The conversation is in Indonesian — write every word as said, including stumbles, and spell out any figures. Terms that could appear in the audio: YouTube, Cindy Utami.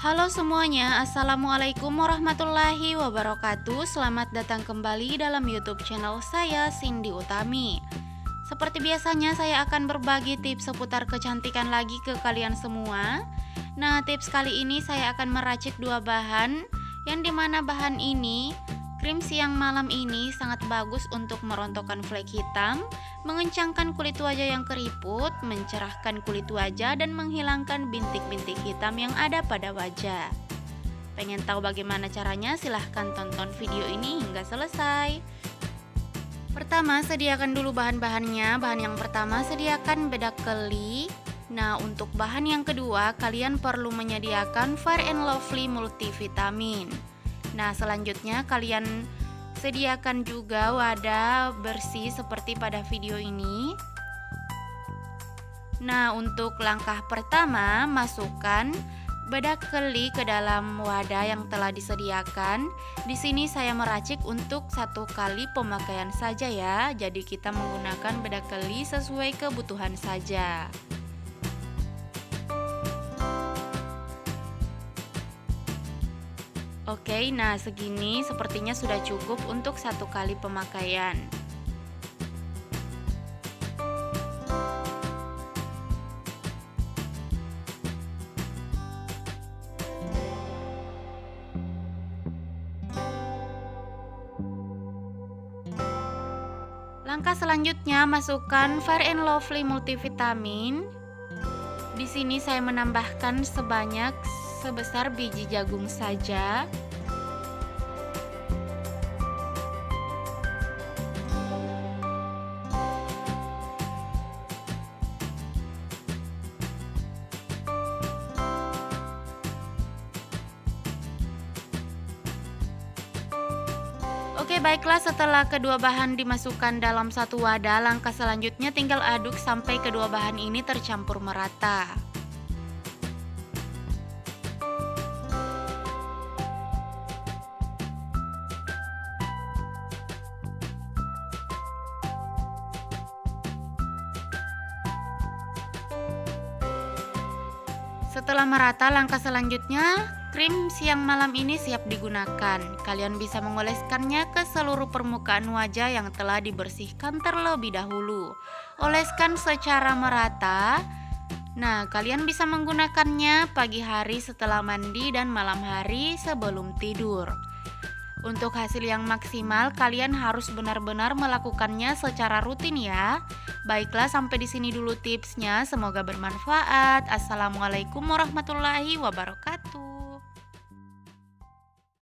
Halo semuanya, Assalamualaikum warahmatullahi wabarakatuh. Selamat datang kembali dalam YouTube channel saya, Cindy Utami. Seperti biasanya, saya akan berbagi tips seputar kecantikan lagi ke kalian semua. Nah, tips kali ini saya akan meracik dua bahan, yang dimana bahan ini, krim siang malam ini sangat bagus untuk merontokkan flek hitam, mengencangkan kulit wajah yang keriput, mencerahkan kulit wajah, dan menghilangkan bintik-bintik hitam yang ada pada wajah. Pengen tahu bagaimana caranya? Silahkan tonton video ini hingga selesai. Pertama, sediakan dulu bahan-bahannya. Bahan yang pertama, sediakan bedak keli. Nah, untuk bahan yang kedua, kalian perlu menyediakan Fair and Lovely multivitamin. Nah, selanjutnya kalian sediakan juga wadah bersih seperti pada video ini. Nah, untuk langkah pertama, masukkan bedak keli ke dalam wadah yang telah disediakan. Di sini saya meracik untuk satu kali pemakaian saja ya. Jadi kita menggunakan bedak keli sesuai kebutuhan saja. Oke, nah segini sepertinya sudah cukup untuk satu kali pemakaian. Langkah selanjutnya, masukkan Fair and Lovely multivitamin. Di sini saya menambahkan sebanyak sebesar biji jagung saja. Oke, baiklah, setelah kedua bahan dimasukkan dalam satu wadah, langkah selanjutnya tinggal aduk sampai kedua bahan ini tercampur merata. Setelah merata, langkah selanjutnya krim siang malam ini siap digunakan. Kalian bisa mengoleskannya ke seluruh permukaan wajah yang telah dibersihkan terlebih dahulu. Oleskan secara merata. Nah, kalian bisa menggunakannya pagi hari setelah mandi dan malam hari sebelum tidur. Untuk hasil yang maksimal, kalian harus benar-benar melakukannya secara rutin ya. Baiklah, sampai di sini dulu tipsnya. Semoga bermanfaat. Assalamualaikum warahmatullahi wabarakatuh.